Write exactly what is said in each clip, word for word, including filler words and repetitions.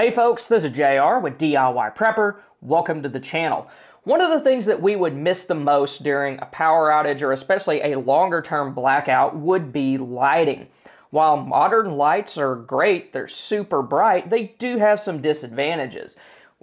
Hey folks, this is J R with D I Y Prepper. Welcome to the channel. One of the things that we would miss the most during a power outage or especially a longer term blackout would be lighting. While modern lights are great, they're super bright, they do have some disadvantages.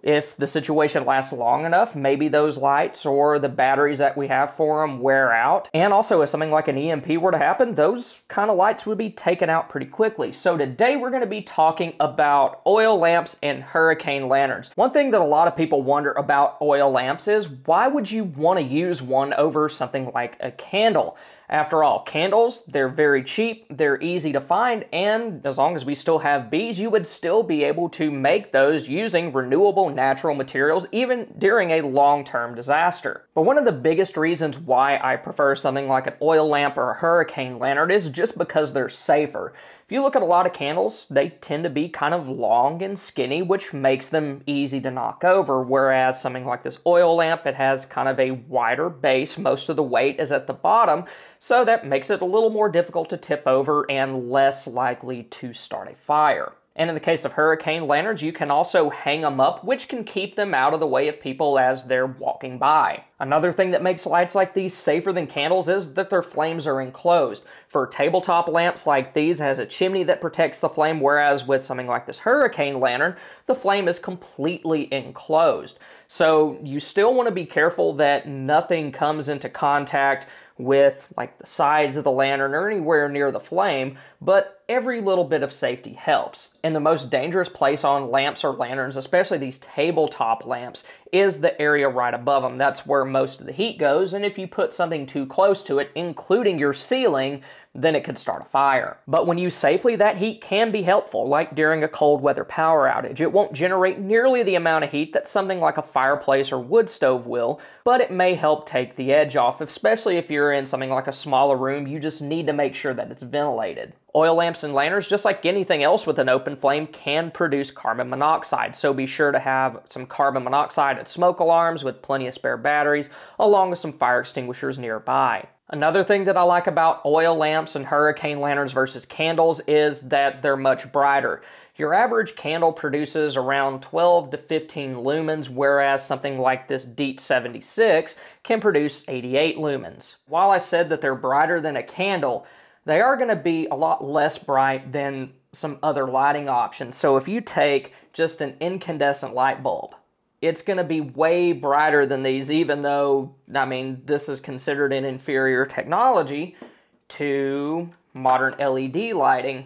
If the situation lasts long enough, maybe those lights or the batteries that we have for them wear out. And also if something like an E M P were to happen, those kind of lights would be taken out pretty quickly. So today we're going to be talking about oil lamps and hurricane lanterns. One thing that a lot of people wonder about oil lamps is why would you want to use one over something like a candle? After all, candles, they're very cheap, they're easy to find, and as long as we still have bees, you would still be able to make those using renewable natural materials even during a long-term disaster. But one of the biggest reasons why I prefer something like an oil lamp or a hurricane lantern is just because they're safer. If you look at a lot of candles, they tend to be kind of long and skinny, which makes them easy to knock over, whereas something like this oil lamp, it has kind of a wider base. Most of the weight is at the bottom, so that makes it a little more difficult to tip over and less likely to start a fire. And in the case of hurricane lanterns, you can also hang them up, which can keep them out of the way of people as they're walking by. Another thing that makes lights like these safer than candles is that their flames are enclosed. For tabletop lamps like these, it has a chimney that protects the flame, whereas with something like this hurricane lantern, the flame is completely enclosed. So you still want to be careful that nothing comes into contact with like the sides of the lantern or anywhere near the flame, but every little bit of safety helps. And the most dangerous place on lamps or lanterns, especially these tabletop lamps, is the area right above them. That's where most of the heat goes, and if you put something too close to it, including your ceiling, then it could start a fire. But when used safely, that heat can be helpful, like during a cold weather power outage. It won't generate nearly the amount of heat that something like a fireplace or wood stove will, but it may help take the edge off, especially if you're in something like a smaller room. You just need to make sure that it's ventilated. Oil lamps and lanterns, just like anything else with an open flame, can produce carbon monoxide, so be sure to have some carbon monoxide and smoke alarms with plenty of spare batteries, along with some fire extinguishers nearby. Another thing that I like about oil lamps and hurricane lanterns versus candles is that they're much brighter. Your average candle produces around twelve to fifteen lumens, whereas something like this Dietz seventy-six can produce eighty-eight lumens. While I said that they're brighter than a candle, they are going to be a lot less bright than some other lighting options. So if you take just an incandescent light bulb, it's going to be way brighter than these, even though, I mean, this is considered an inferior technology to modern L E D lighting,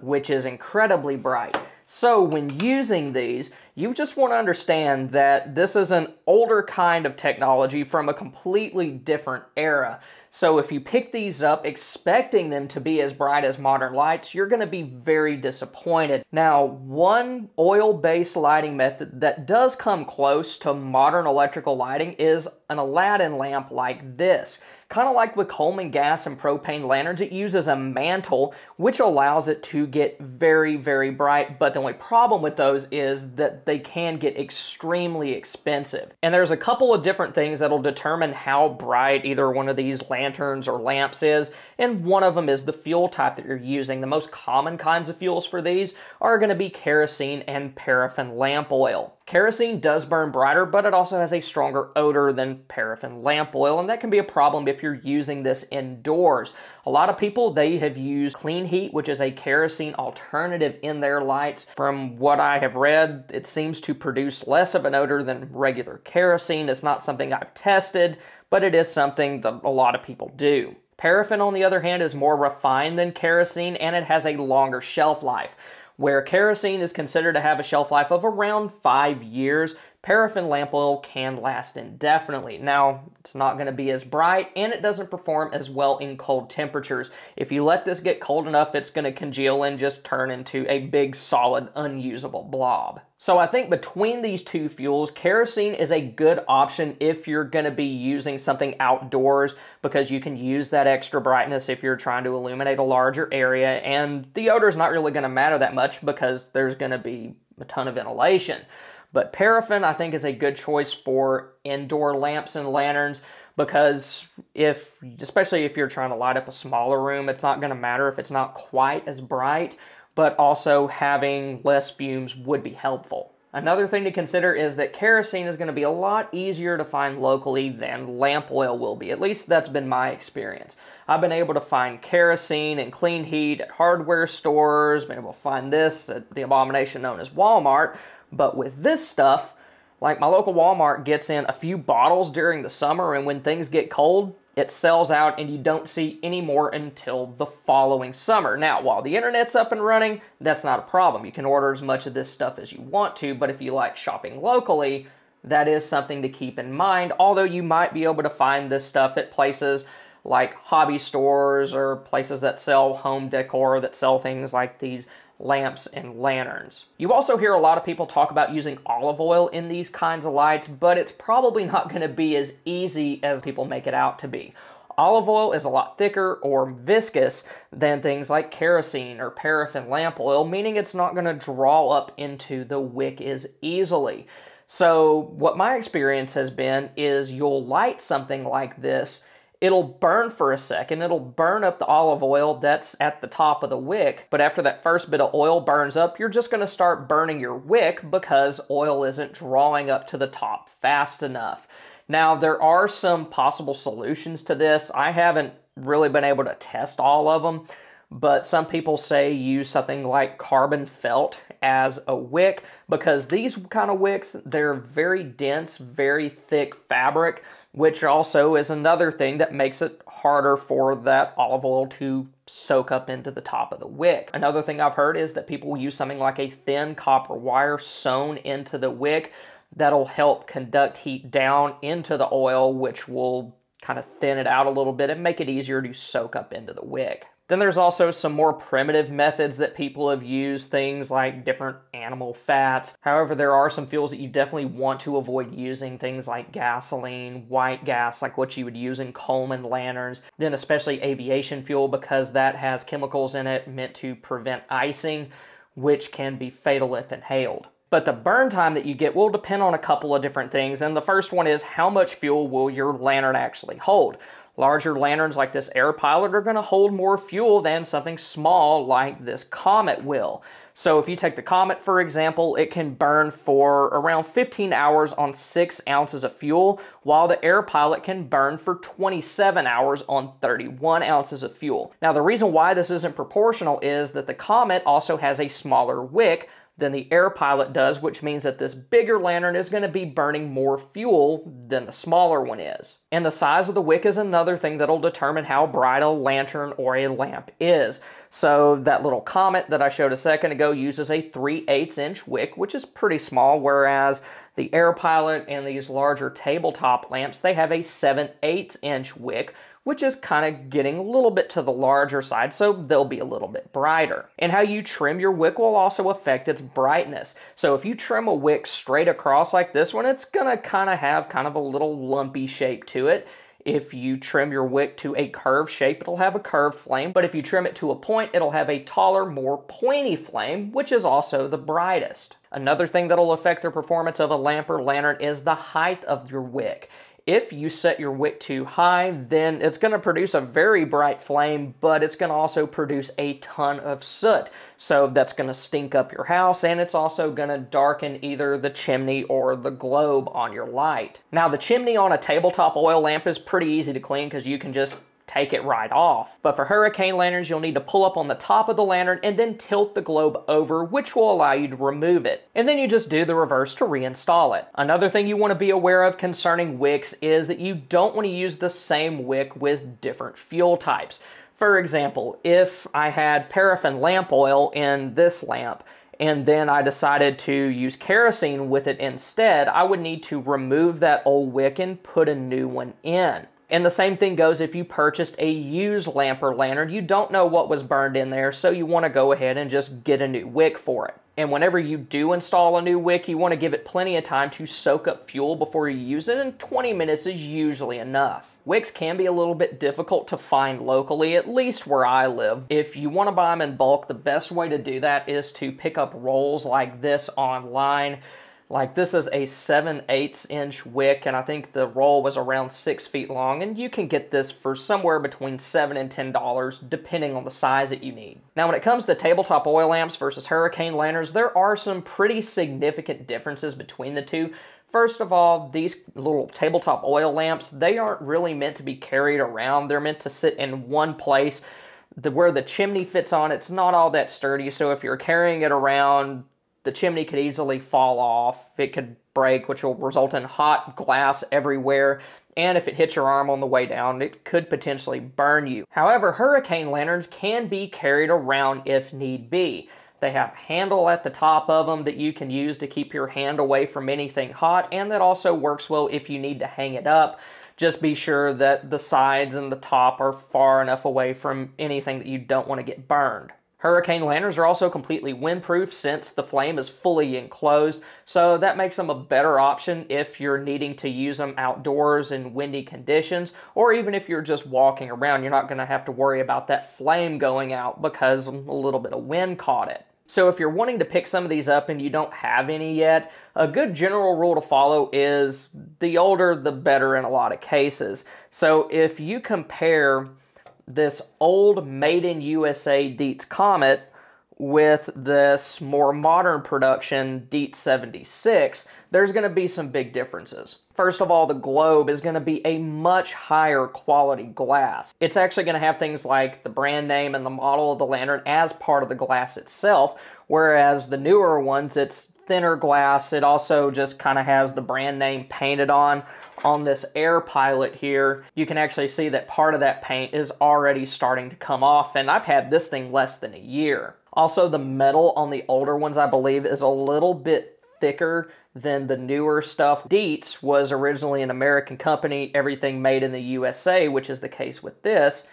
which is incredibly bright. So when using these, you just want to understand that this is an older kind of technology from a completely different era. So if you pick these up expecting them to be as bright as modern lights, you're going to be very disappointed. Now, one oil-based lighting method that does come close to modern electrical lighting is an Aladdin lamp like this. Kind of like with Coleman gas and propane lanterns, it uses a mantle, which allows it to get very, very bright. But the only problem with those is that they can get extremely expensive. And there's a couple of different things that'll determine how bright either one of these lanterns or lamps is. And one of them is the fuel type that you're using. The most common kinds of fuels for these are going to be kerosene and paraffin lamp oil. Kerosene does burn brighter, but it also has a stronger odor than paraffin lamp oil, and that can be a problem if you're using this indoors. A lot of people, they have used Clean Heat, which is a kerosene alternative in their lights. From what I have read, it seems to produce less of an odor than regular kerosene. It's not something I've tested, but it is something that a lot of people do. Paraffin, on the other hand, is more refined than kerosene, and it has a longer shelf life. Where kerosene is considered to have a shelf life of around five years, paraffin lamp oil can last indefinitely. Now, it's not going to be as bright, and it doesn't perform as well in cold temperatures. If you let this get cold enough, it's going to congeal and just turn into a big, solid, unusable blob. So I think between these two fuels, kerosene is a good option if you're going to be using something outdoors, because you can use that extra brightness if you're trying to illuminate a larger area, and the odor is not really going to matter that much because there's going to be a ton of ventilation. But paraffin, I think, is a good choice for indoor lamps and lanterns, because if, especially if you're trying to light up a smaller room, it's not going to matter if it's not quite as bright. but also having less fumes would be helpful. Another thing to consider is that kerosene is going to be a lot easier to find locally than lamp oil will be. At least that's been my experience. I've been able to find kerosene and Clean Heat at hardware stores, been able to find this at the abomination known as Walmart. But with this stuff, like my local Walmart gets in a few bottles during the summer, and when things get cold, it sells out and you don't see any more until the following summer. Now, while the internet's up and running, that's not a problem. You can order as much of this stuff as you want to, but if you like shopping locally, that is something to keep in mind, although you might be able to find this stuff at places like hobby stores or places that sell home decor, that sell things like these lamps and lanterns. You also hear a lot of people talk about using olive oil in these kinds of lights, but it's probably not going to be as easy as people make it out to be. Olive oil is a lot thicker or viscous than things like kerosene or paraffin lamp oil, meaning it's not going to draw up into the wick as easily. So what my experience has been is you'll light something like this, it'll burn for a second, it'll burn up the olive oil that's at the top of the wick, but after that first bit of oil burns up, you're just gonna start burning your wick because oil isn't drawing up to the top fast enough. Now, there are some possible solutions to this. I haven't really been able to test all of them, but some people say use something like carbon felt as a wick because these kind of wicks, they're very dense, very thick fabric, which also is another thing that makes it harder for that olive oil to soak up into the top of the wick. Another thing I've heard is that people use something like a thin copper wire sewn into the wick that'll help conduct heat down into the oil, which will kind of thin it out a little bit and make it easier to soak up into the wick. Then there's also some more primitive methods that people have used, things like different animal fats. However, there are some fuels that you definitely want to avoid using, things like gasoline, white gas, like what you would use in Coleman lanterns, then especially aviation fuel because that has chemicals in it meant to prevent icing, which can be fatal if inhaled. But the burn time that you get will depend on a couple of different things, and the first one is how much fuel will your lantern actually hold. Larger lanterns like this Air Pilot are going to hold more fuel than something small like this Comet will. So if you take the Comet, for example, it can burn for around fifteen hours on six ounces of fuel, while the Air Pilot can burn for twenty-seven hours on thirty-one ounces of fuel. Now, the reason why this isn't proportional is that the Comet also has a smaller wick than the Air Pilot does, which means that this bigger lantern is going to be burning more fuel than the smaller one is. And the size of the wick is another thing that'll determine how bright a lantern or a lamp is. So that little Comet that I showed a second ago uses a three eighths inch wick, which is pretty small, whereas the Air Pilot and these larger tabletop lamps, they have a seven eighths inch wick, which is kind of getting a little bit to the larger side, so they'll be a little bit brighter. And how you trim your wick will also affect its brightness. So if you trim a wick straight across like this one, it's gonna kind of have kind of a little lumpy shape to it. If you trim your wick to a curved shape, it'll have a curved flame, but if you trim it to a point, it'll have a taller, more pointy flame, which is also the brightest. Another thing that'll affect the performance of a lamp or lantern is the height of your wick. If you set your wick too high, then it's going to produce a very bright flame, but it's going to also produce a ton of soot. So that's going to stink up your house, and it's also going to darken either the chimney or the globe on your light. Now, the chimney on a tabletop oil lamp is pretty easy to clean because you can just take it right off. But for hurricane lanterns, you'll need to pull up on the top of the lantern and then tilt the globe over, which will allow you to remove it. And then you just do the reverse to reinstall it. Another thing you want to be aware of concerning wicks is that you don't want to use the same wick with different fuel types. For example, if I had paraffin lamp oil in this lamp, and then I decided to use kerosene with it instead, I would need to remove that old wick and put a new one in. And the same thing goes if you purchased a used lamp or lantern. You don't know what was burned in there, so you want to go ahead and just get a new wick for it. And whenever you do install a new wick, you want to give it plenty of time to soak up fuel before you use it, and twenty minutes is usually enough. Wicks can be a little bit difficult to find locally, at least where I live. If you want to buy them in bulk, the best way to do that is to pick up rolls like this online. Like, this is a seven eighths inch wick, and I think the roll was around six feet long, and you can get this for somewhere between seven and ten dollars, depending on the size that you need. Now, when it comes to tabletop oil lamps versus hurricane lanterns, there are some pretty significant differences between the two. First of all, these little tabletop oil lamps, they aren't really meant to be carried around. They're meant to sit in one place. The, where the chimney fits on, it's not all that sturdy, so if you're carrying it around, the chimney could easily fall off. It could break, which will result in hot glass everywhere. And if it hits your arm on the way down, it could potentially burn you. However, hurricane lanterns can be carried around if need be. They have a handle at the top of them that you can use to keep your hand away from anything hot, and that also works well if you need to hang it up. Just be sure that the sides and the top are far enough away from anything that you don't want to get burned. Hurricane lanterns are also completely windproof since the flame is fully enclosed, so that makes them a better option if you're needing to use them outdoors in windy conditions, or even if you're just walking around. You're not going to have to worry about that flame going out because a little bit of wind caught it. So if you're wanting to pick some of these up and you don't have any yet, a good general rule to follow is the older the better in a lot of cases. So if you compare this old Made in U S A Dietz Comet with this more modern production Dietz seventy-six, there's going to be some big differences. First of all, the globe is going to be a much higher quality glass. It's actually going to have things like the brand name and the model of the lantern as part of the glass itself, whereas the newer ones, it's thinner glass. It also just kind of has the brand name painted on. On this Air Pilot here, you can actually see that part of that paint is already starting to come off, and I've had this thing less than a year. Also, the metal on the older ones, I believe, is a little bit thicker than the newer stuff. Dietz was originally an American company, everything made in the U S A, which is the case with this.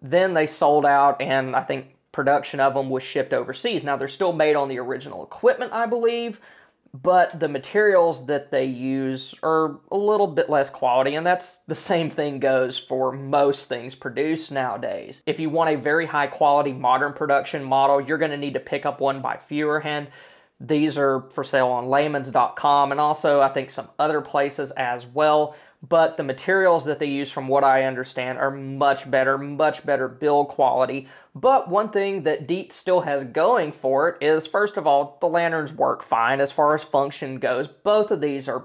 Then they sold out, and I think production of them was shipped overseas. Now, they're still made on the original equipment, I believe, but the materials that they use are a little bit less quality, and that's the same thing goes for most things produced nowadays. If you want a very high quality modern production model, you're going to need to pick up one by Feuerhand. These are for sale on layman's dot com and also I think some other places as well. But the materials that they use, from what I understand, are much better, much better build quality. But one thing that Dietz still has going for it is, first of all, the lanterns work fine as far as function goes. Both of these are,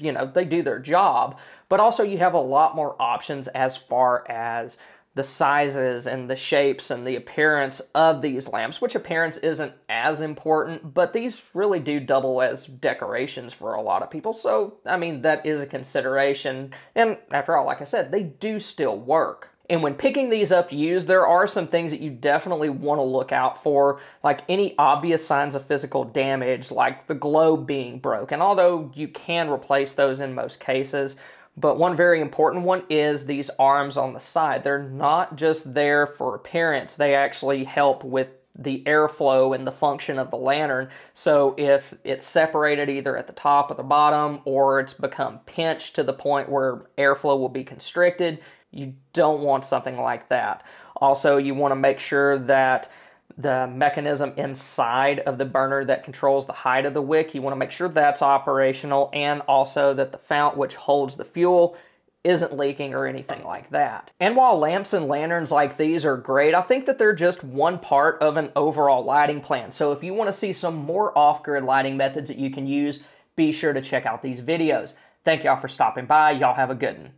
you know, they do their job. But also you have a lot more options as far as the sizes and the shapes and the appearance of these lamps, which appearance isn't as important, but these really do double as decorations for a lot of people. So, I mean, that is a consideration. And after all, like I said, they do still work. And when picking these up used, there are some things that you definitely want to look out for, like any obvious signs of physical damage, like the globe being broken, although you can replace those in most cases. But one very important one is these arms on the side. They're not just there for appearance. They actually help with the airflow and the function of the lantern. So if it's separated either at the top or the bottom, or it's become pinched to the point where airflow will be constricted, you don't want something like that. Also, you want to make sure that the mechanism inside of the burner that controls the height of the wick, you want to make sure that's operational, and also that the fount which holds the fuel isn't leaking or anything like that. And while lamps and lanterns like these are great, I think that they're just one part of an overall lighting plan. So if you want to see some more off-grid lighting methods that you can use, be sure to check out these videos. Thank y'all for stopping by. Y'all have a good one.